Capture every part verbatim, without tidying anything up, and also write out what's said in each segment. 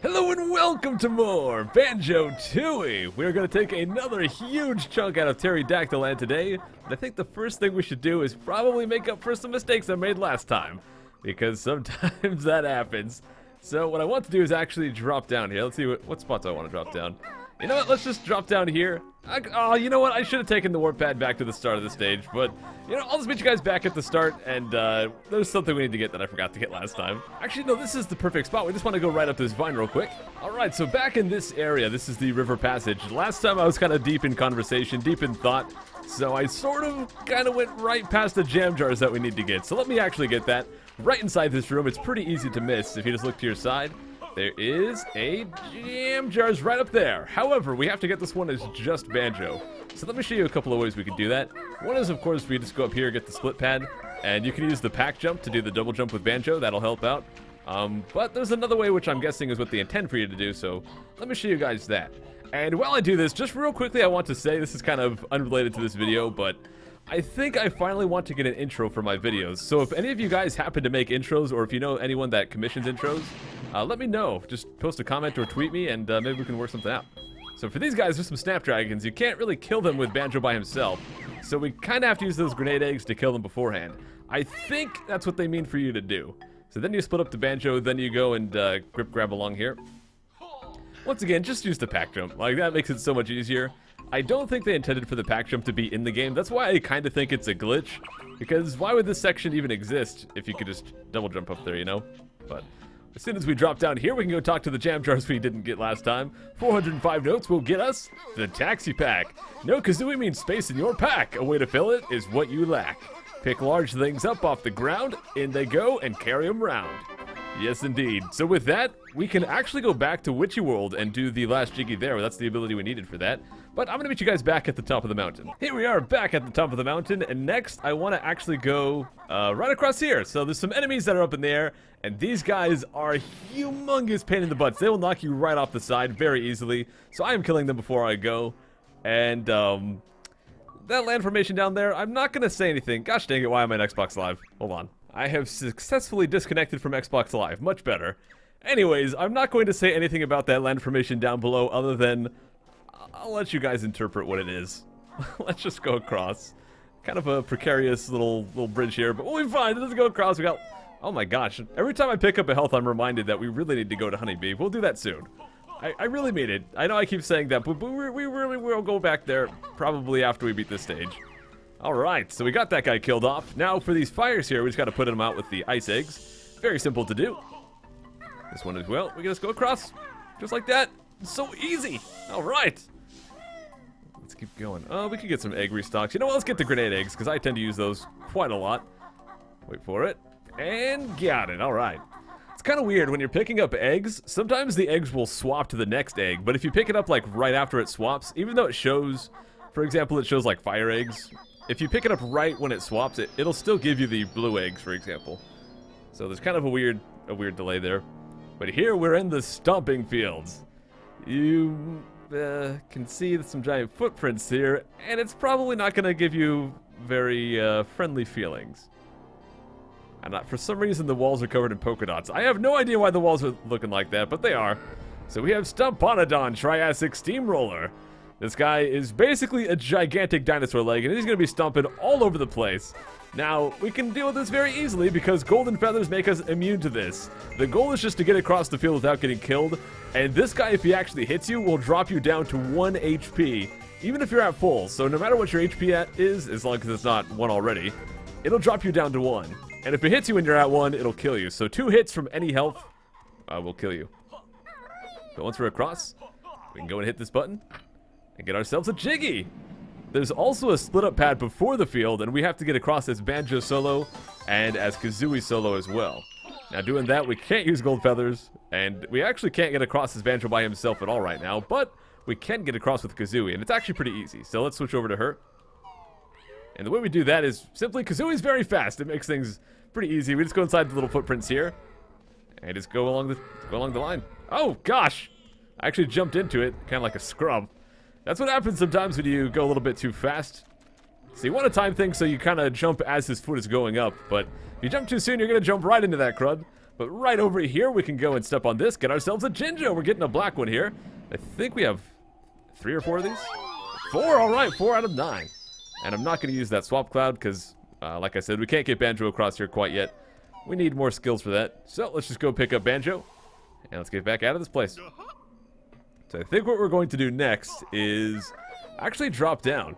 Hello and welcome to more Banjo-Tooie! We are going to take another huge chunk out of Terridactyl Land today. And I think the first thing we should do is probably make up for some mistakes I made last time, because sometimes that happens. So what I want to do is actually drop down here. Let's see what, what spots I want to drop down. You know what, let's just drop down here. I, oh, you know what, I should have taken the warp pad back to the start of the stage, but, you know, I'll just meet you guys back at the start, and uh, there's something we need to get that I forgot to get last time. Actually, no, this is the perfect spot. We just want to go right up this vine real quick. Alright, so back in this area, this is the river passage. Last time I was kind of deep in conversation, deep in thought, so I sort of kind of went right past the jam jars that we need to get. So let me actually get that right inside this room. It's pretty easy to miss if you just look to your side. There is a jam jars right up there. However, we have to get this one as just Banjo. So let me show you a couple of ways we can do that. One is, of course, we just go up here, get the split pad, and you can use the pack jump to do the double jump with Banjo. That'll help out. Um, but there's another way, which I'm guessing is what they intend for you to do, so let me show you guys that. And while I do this, just real quickly, I want to say, this is kind of unrelated to this video, but I think I finally want to get an intro for my videos. So if any of you guys happen to make intros, or if you know anyone that commissions intros, Uh, let me know. Just post a comment or tweet me, and uh, maybe we can work something out. So for these guys, there's some snapdragons. You can't really kill them with Banjo by himself, so we kind of have to use those grenade eggs to kill them beforehand. I think that's what they mean for you to do. So then you split up the Banjo, then you go and uh, grip grab along here. Once again, just use the pack jump. Like, that makes it so much easier. I don't think they intended for the pack jump to be in the game. That's why I kind of think it's a glitch, because why would this section even exist if you could just double jump up there, you know? But as soon as we drop down here, we can go talk to the jam jars we didn't get last time. four hundred five notes will get us the taxi pack. No Kazooie means space in your pack. A way to fill it is what you lack. Pick large things up off the ground, in they go, and carry them round. Yes, indeed. So with that, we can actually go back to Witchy World and do the last jiggy there. That's the ability we needed for that. But I'm going to meet you guys back at the top of the mountain. Here we are back at the top of the mountain. And next, I want to actually go uh, right across here. So there's some enemies that are up in there. And these guys are humongous pain in the butts. They will knock you right off the side very easily. So I am killing them before I go. And um, that land formation down there, I'm not going to say anything. Gosh dang it, why am I on Xbox Live? Hold on. I have successfully disconnected from Xbox Live. Much better. Anyways, I'm not going to say anything about that land formation down below, other than I'll let you guys interpret what it is. Let's just go across. Kind of a precarious little little bridge here, but we'll be fine. Let's go across. We got... Oh my gosh. Every time I pick up a health, I'm reminded that we really need to go to Honeybee. We'll do that soon. I, I really mean it. I know I keep saying that, but, but we, we really will go back there probably after we beat this stage. Alright, so we got that guy killed off. Now for these fires here, we just got to put them out with the ice eggs. Very simple to do. This one as well. We can just go across. Just like that. It's so easy. Alright. Let's keep going. Oh, uh, we could get some egg restocks. You know what, let's get the grenade eggs, because I tend to use those quite a lot. Wait for it. And got it. Alright. It's kind of weird when you're picking up eggs. Sometimes the eggs will swap to the next egg, but if you pick it up like right after it swaps, even though it shows, for example, it shows like fire eggs, if you pick it up right when it swaps, it, it'll still give you the blue eggs, for example. So there's kind of a weird a weird delay there. But here we're in the stomping fields. You uh, can see some giant footprints here, and it's probably not going to give you very uh, friendly feelings. And uh, for some reason, the walls are covered in polka dots. I have no idea why the walls are looking like that, but they are. So we have Stomponodon Triassic Steamroller. This guy is basically a gigantic dinosaur leg, and he's going to be stomping all over the place. Now, we can deal with this very easily because golden feathers make us immune to this. The goal is just to get across the field without getting killed, and this guy, if he actually hits you, will drop you down to one H P, even if you're at full. So no matter what your H P at is, as long as it's not one already, it'll drop you down to one. And if it hits you when you're at one, it'll kill you. So two hits from any health uh, will kill you. But once we're across, we can go and hit this button and get ourselves a jiggy. There's also a split up pad before the field, and we have to get across as Banjo solo and as Kazooie solo as well. Now doing that, we can't use gold feathers, and we actually can't get across as Banjo by himself at all right now, but we can get across with Kazooie, and it's actually pretty easy. So let's switch over to her. And the way we do that is simply Kazooie's very fast. It makes things pretty easy. We just go inside the little footprints here and just go along the go along the line. Oh gosh! I actually jumped into it, kinda like a scrub. That's what happens sometimes when you go a little bit too fast. So you want to time things so you kind of jump as his foot is going up, but if you jump too soon, you're going to jump right into that crud. But right over here, we can go and step on this, get ourselves a Jinjo. We're getting a black one here. I think we have three or four of these. Four, all right, four out of nine. And I'm not going to use that swap cloud because, uh, like I said, we can't get Banjo across here quite yet. We need more skills for that. So let's just go pick up Banjo, and let's get back out of this place. So I think what we're going to do next is actually drop down.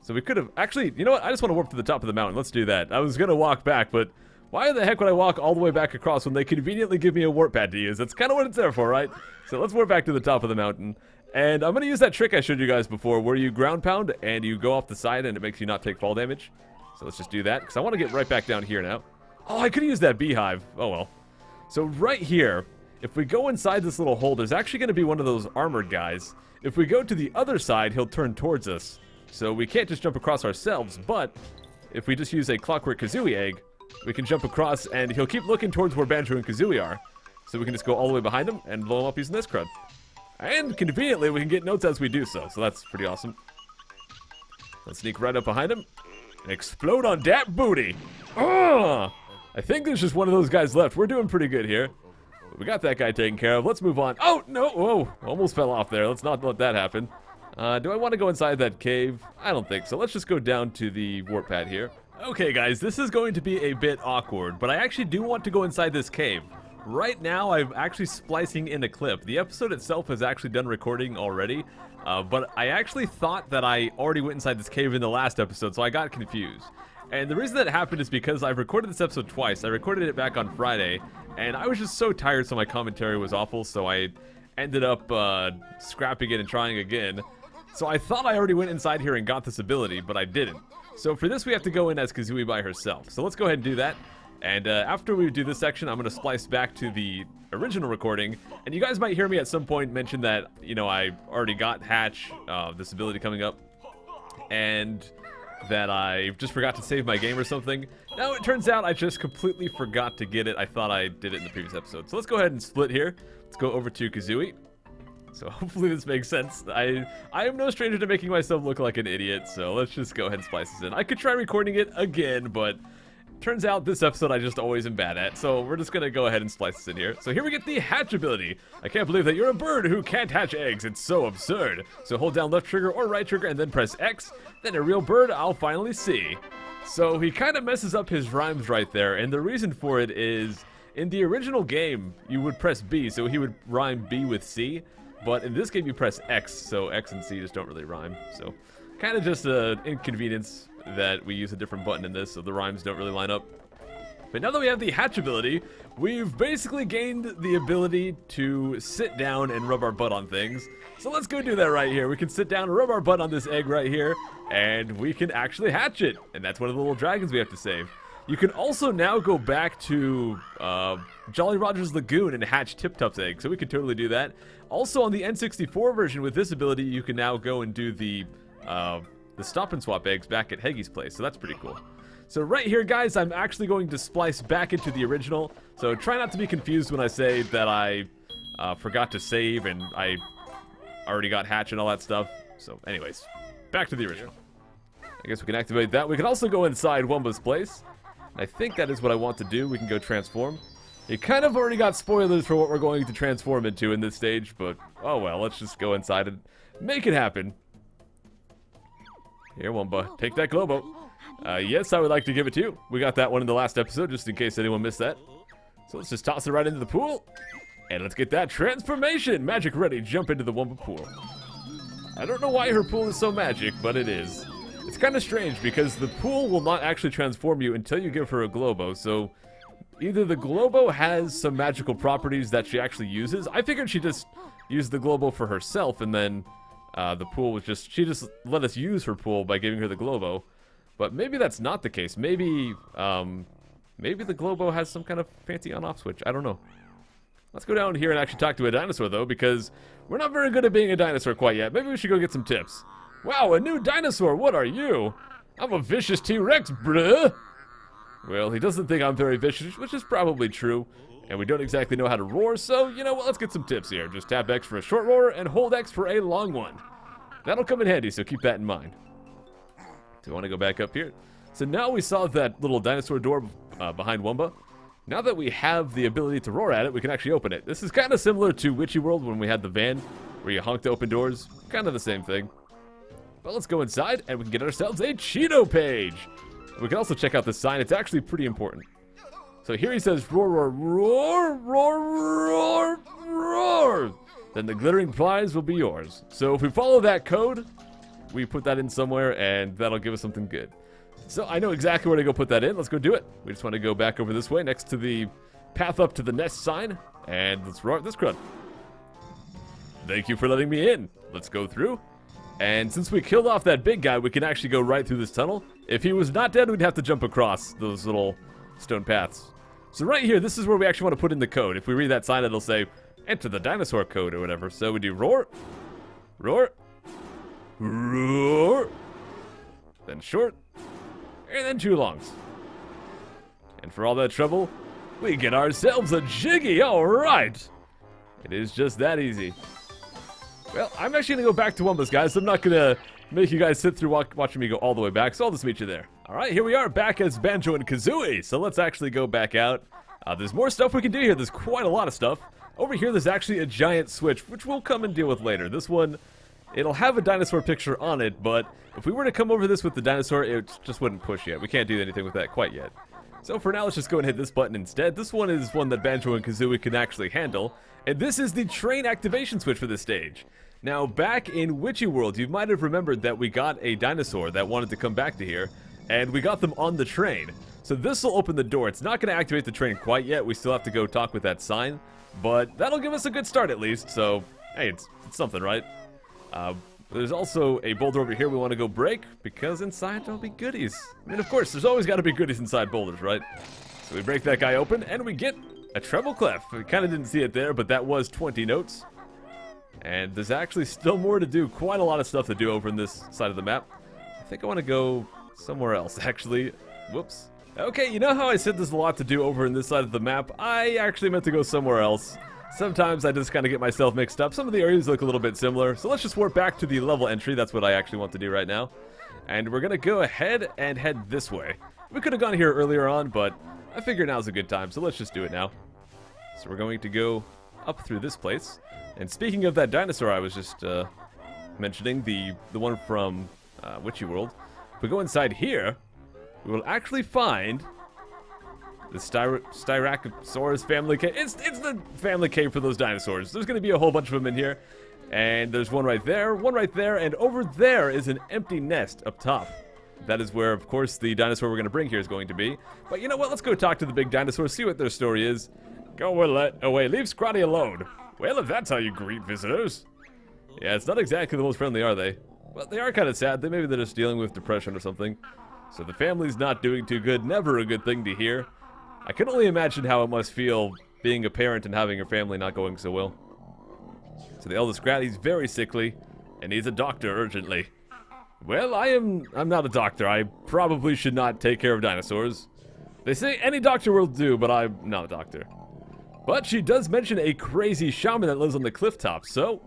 So we could have... Actually, you know what? I just want to warp to the top of the mountain. Let's do that. I was going to walk back, but... why the heck would I walk all the way back across when they conveniently give me a warp pad to use? That's kind of what it's there for, right? So let's warp back to the top of the mountain. And I'm going to use that trick I showed you guys before where you ground pound and you go off the side and it makes you not take fall damage. So let's just do that because I want to get right back down here now. Oh, I could have used that beehive. Oh, well. So right here, if we go inside this little hole, there's actually going to be one of those armored guys. If we go to the other side, he'll turn towards us. So we can't just jump across ourselves, but if we just use a Clockwork Kazooie egg, we can jump across, and he'll keep looking towards where Banjo and Kazooie are. So we can just go all the way behind him and blow him up using this crud. And conveniently, we can get notes as we do so, so that's pretty awesome. Let's sneak right up behind him and explode on dat booty. Ugh! I think there's just one of those guys left. We're doing pretty good here. We got that guy taken care of. Let's move on. Oh, no. Whoa. Almost fell off there. Let's not let that happen. Uh, do I want to go inside that cave? I don't think so. Let's just go down to the warp pad here. Okay, guys, this is going to be a bit awkward, but I actually do want to go inside this cave. Right now, I'm actually splicing in a clip. The episode itself is actually done recording already, uh, but I actually thought that I already went inside this cave in the last episode, so I got confused. And the reason that happened is because I've recorded this episode twice. I recorded it back on Friday, and I was just so tired, so my commentary was awful, so I ended up uh, scrapping it and trying again. So I thought I already went inside here and got this ability, but I didn't. So for this, we have to go in as Kazooie by herself. So let's go ahead and do that. And uh, after we do this section, I'm going to splice back to the original recording. And you guys might hear me at some point mention that, you know, I already got Hatch, uh, this ability coming up. And that I just forgot to save my game or something. Now it turns out I just completely forgot to get it. I thought I did it in the previous episode. So let's go ahead and split here. Let's go over to Kazooie. So hopefully this makes sense. I I am no stranger to making myself look like an idiot, so let's just go ahead and splice this in. I could try recording it again, but turns out this episode I just always am bad at, so we're just going to go ahead and splice this in here. So here we get the hatch ability. I can't believe that you're a bird who can't hatch eggs. It's so absurd. So hold down left trigger or right trigger and then press X. Then a real bird I'll finally see. So he kind of messes up his rhymes right there, and the reason for it is in the original game, you would press B, so he would rhyme B with C. But in this game, you press X, so X and C just don't really rhyme. So kind of just an inconvenience that we use a different button in this, so the rhymes don't really line up. But now that we have the hatch ability, we've basically gained the ability to sit down and rub our butt on things. So let's go do that right here. We can sit down and rub our butt on this egg right here, and we can actually hatch it. And that's one of the little dragons we have to save. You can also now go back to uh, Jolly Roger's Lagoon and hatch Tip-Tuff's egg, so we could totally do that. Also, on the N sixty-four version with this ability, you can now go and do the uh, the stop and swap eggs back at Heggie's place, so that's pretty cool. So right here, guys, I'm actually going to splice back into the original, so try not to be confused when I say that I uh, forgot to save and I already got hatch and all that stuff. So anyways, back to the original. I guess we can activate that. We can also go inside Wumba's place. I think that is what I want to do. We can go transform. You kind of already got spoilers for what we're going to transform into in this stage, but oh well, let's just go inside and make it happen. Here, Wumba, take that globo. Uh, yes, I would like to give it to you. We got that one in the last episode, just in case anyone missed that. So let's just toss it right into the pool, and let's get that transformation. Magic ready, jump into the Wumba pool. I don't know why her pool is so magic, but it is. It's kind of strange because the pool will not actually transform you until you give her a globo, so either the globo has some magical properties that she actually uses. I figured she just used the globo for herself, and then uh, the pool was just... she just let us use her pool by giving her the globo, but maybe that's not the case. Maybe um, maybe the globo has some kind of fancy on-off switch. I don't know. Let's go down here and actually talk to a dinosaur, though, because we're not very good at being a dinosaur quite yet. Maybe we should go get some tips. Wow, a new dinosaur, what are you? I'm a vicious T-Rex, bruh. Well, he doesn't think I'm very vicious, which is probably true. And we don't exactly know how to roar, so, you know what, let's get some tips here. Just tap X for a short roar and hold X for a long one. That'll come in handy, so keep that in mind. So we want to go back up here. So now we saw that little dinosaur door uh, behind Wumba. Now that we have the ability to roar at it, we can actually open it. This is kind of similar to Witchy World when we had the van, where you honked open doors. Kind of the same thing. But let's go inside, and we can get ourselves a Cheeto page. We can also check out this sign. It's actually pretty important. So here he says, roar, roar, roar, roar, roar, roar. Then the glittering prize will be yours. So if we follow that code, we put that in somewhere, and that'll give us something good. So I know exactly where to go put that in. Let's go do it. We just want to go back over this way next to the path up to the nest sign. And let's roar at this grunt. Thank you for letting me in. Let's go through. And since we killed off that big guy, we can actually go right through this tunnel. If he was not dead, we'd have to jump across those little stone paths. So right here, this is where we actually want to put in the code. If we read that sign, it'll say, enter the dinosaur code or whatever. So we do roar, roar, roar, then short. And then two longs. And for all that trouble, we get ourselves a Jiggy, alright! It is just that easy. Well, I'm actually going to go back to Wumba's, guys. So I'm not going to make you guys sit through walk watching me go all the way back, so I'll just meet you there. Alright, here we are back as Banjo and Kazooie, so let's actually go back out. Uh, there's more stuff we can do here, there's quite a lot of stuff. Over here there's actually a giant switch, which we'll come and deal with later. This one, it'll have a dinosaur picture on it, but if we were to come over this with the dinosaur, it just wouldn't push yet. We can't do anything with that quite yet. So for now, let's just go and hit this button instead. This one is one that Banjo and Kazooie can actually handle. And this is the train activation switch for this stage. Now, back in Witchy World, you might have remembered that we got a dinosaur that wanted to come back to here, and we got them on the train. So this will open the door. It's not going to activate the train quite yet. We still have to go talk with that sign, but that'll give us a good start at least. So, hey, it's, it's something, right? Uh, there's also a boulder over here we want to go break, because inside there'll be goodies. I mean, of course, there's always got to be goodies inside boulders, right? So we break that guy open, and we get a treble clef. We kind of didn't see it there, but that was twenty notes. And there's actually still more to do. Quite a lot of stuff to do over in this side of the map. I think I want to go somewhere else, actually. Whoops. Okay, you know how I said there's a lot to do over in this side of the map? I actually meant to go somewhere else. Sometimes I just kind of get myself mixed up. Some of the areas look a little bit similar. So let's just warp back to the level entry. That's what I actually want to do right now. And we're going to go ahead and head this way. We could have gone here earlier on, but I figure now's a good time. So let's just do it now. So we're going to go up through this place. And speaking of that dinosaur I was just uh, mentioning, the, the one from uh, Witchy World. If we go inside here, we will actually find the Styra Styracosaurus family cave. It's, it's the family cave for those dinosaurs. There's going to be a whole bunch of them in here. And there's one right there, one right there, and over there is an empty nest up top. That is where, of course, the dinosaur we're going to bring here is going to be. But you know what? Let's go talk to the big dinosaur, see what their story is. Go away. Leave Scratty alone. Well, if that's how you greet visitors. Yeah, it's not exactly the most friendly, are they? Well, they are kind of sad. They, maybe they're just dealing with depression or something. So the family's not doing too good. Never a good thing to hear. I can only imagine how it must feel being a parent and having your family not going so well. So the eldest Scratty's very sickly and needs a doctor urgently. Well, I am I'm not a doctor. I probably should not take care of dinosaurs. They say any doctor will do, but I'm not a doctor. But she does mention a crazy shaman that lives on the cliff top, so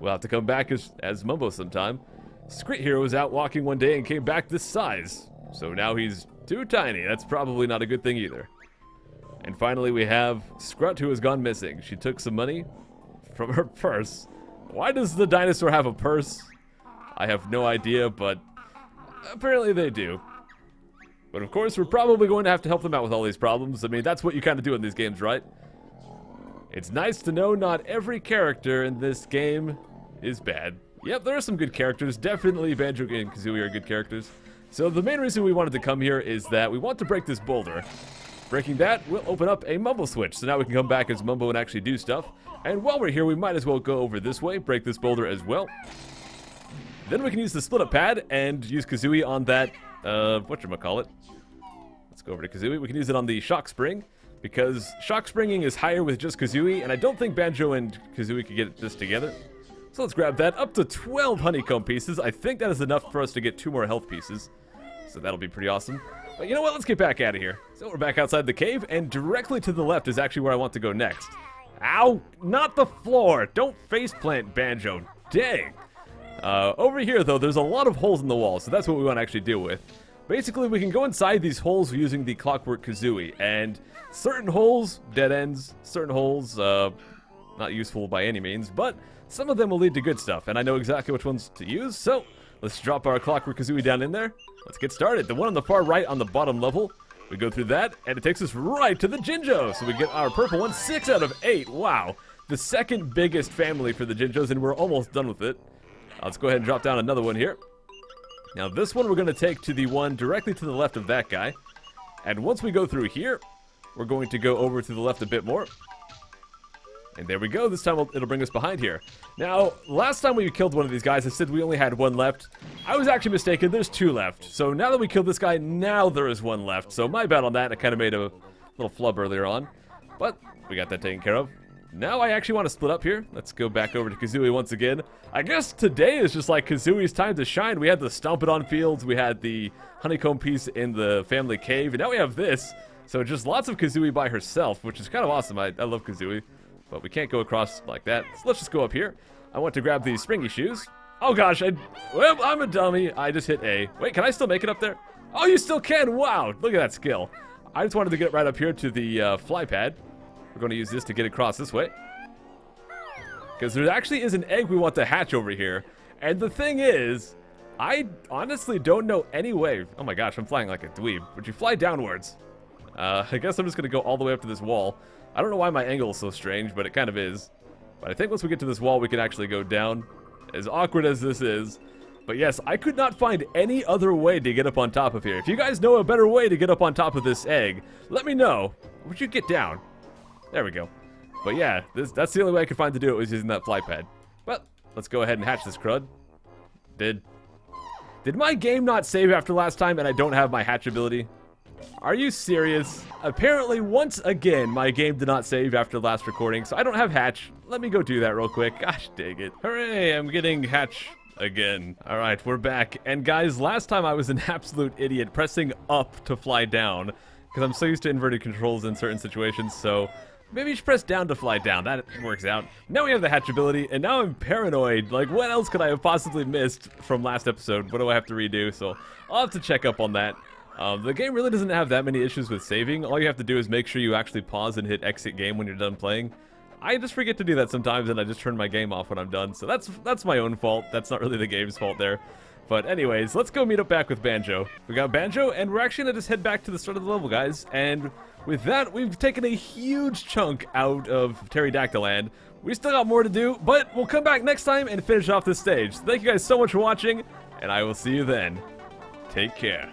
we'll have to come back as, as Mumbo sometime. Scrut here was out walking one day and came back this size. So now he's too tiny. That's probably not a good thing either. And finally we have Scrut, who has gone missing. She took some money from her purse. Why does the dinosaur have a purse? I have no idea, but apparently they do. But of course, we're probably going to have to help them out with all these problems. I mean, that's what you kind of do in these games, right? It's nice to know not every character in this game is bad. Yep, there are some good characters. Definitely Banjo and Kazooie are good characters. So the main reason we wanted to come here is that we want to break this boulder. Breaking that will open up a Mumbo switch, so now we can come back as Mumbo and actually do stuff. And while we're here, we might as well go over this way, break this boulder as well. Then we can use the split-up pad and use Kazooie on that, uh, whatchamacallit. Let's go over to Kazooie. We can use it on the shock spring, because shock springing is higher with just Kazooie, and I don't think Banjo and Kazooie could get this together. So let's grab that, up to twelve honeycomb pieces. I think that is enough for us to get two more health pieces, so that'll be pretty awesome. But you know what, let's get back out of here. So we're back outside the cave, and directly to the left is actually where I want to go next. Ow! Not the floor! Don't faceplant, Banjo. Dang! Uh, over here, though, there's a lot of holes in the wall, so that's what we want to actually deal with. Basically, we can go inside these holes using the Clockwork Kazooie, and certain holes, dead ends, certain holes, uh, not useful by any means, but some of them will lead to good stuff, and I know exactly which ones to use, so let's drop our Clockwork Kazooie down in there. Let's get started. The one on the far right on the bottom level, we go through that, and it takes us right to the Jinjo, so we get our purple one, six out of eight, wow. The second biggest family for the Jinjos, and we're almost done with it. Let's go ahead and drop down another one here. Now this one we're going to take to the one directly to the left of that guy. And once we go through here, we're going to go over to the left a bit more. And there we go. This time it'll bring us behind here. Now, last time we killed one of these guys, I said we only had one left. I was actually mistaken. There's two left. So now that we killed this guy, now there is one left. So my bad on that. I kind of made a little flub earlier on. But we got that taken care of. Now I actually want to split up here. Let's go back over to Kazooie once again. I guess today is just like Kazooie's time to shine. We had the Stomponodon fields, we had the honeycomb piece in the family cave, and now we have this. So just lots of Kazooie by herself, which is kind of awesome. I, I love Kazooie, but we can't go across like that. So let's just go up here. I want to grab these springy shoes. Oh gosh, I, well, I'm a dummy. I just hit A. Wait, can I still make it up there? Oh, you still can. Wow, look at that skill. I just wanted to get right up here to the uh, fly pad. We're going to use this to get across this way. Because there actually is an egg we want to hatch over here. And the thing is, I honestly don't know any way. Oh my gosh, I'm flying like a dweeb. Would you fly downwards? Uh, I guess I'm just going to go all the way up to this wall. I don't know why my angle is so strange, but it kind of is. But I think once we get to this wall, we can actually go down. As awkward as this is. But yes, I could not find any other way to get up on top of here. If you guys know a better way to get up on top of this egg, let me know. Would you get down? There we go. But yeah, this, that's the only way I could find to do it was using that fly pad. But let's go ahead and hatch this crud. Did. Did my game not save after last time and I don't have my hatch ability? Are you serious? Apparently, once again, my game did not save after last recording, so I don't have hatch. Let me go do that real quick. Gosh dang it. Hooray, I'm getting hatch again. All right, we're back. And guys, last time I was an absolute idiot pressing up to fly down because I'm so used to inverted controls in certain situations, so maybe you should press down to fly down. That works out. Now we have the hatch ability, and now I'm paranoid. Like, what else could I have possibly missed from last episode? What do I have to redo? So I'll have to check up on that. Um, the game really doesn't have that many issues with saving. All you have to do is make sure you actually pause and hit exit game when you're done playing. I just forget to do that sometimes, and I just turn my game off when I'm done. So that's that's my own fault. That's not really the game's fault there. But anyways, let's go meet up back with Banjo. We got Banjo, and we're actually going to just head back to the start of the level, guys. And with that, we've taken a huge chunk out of Terridactyl Land. We still got more to do, but we'll come back next time and finish off this stage. So thank you guys so much for watching, and I will see you then. Take care.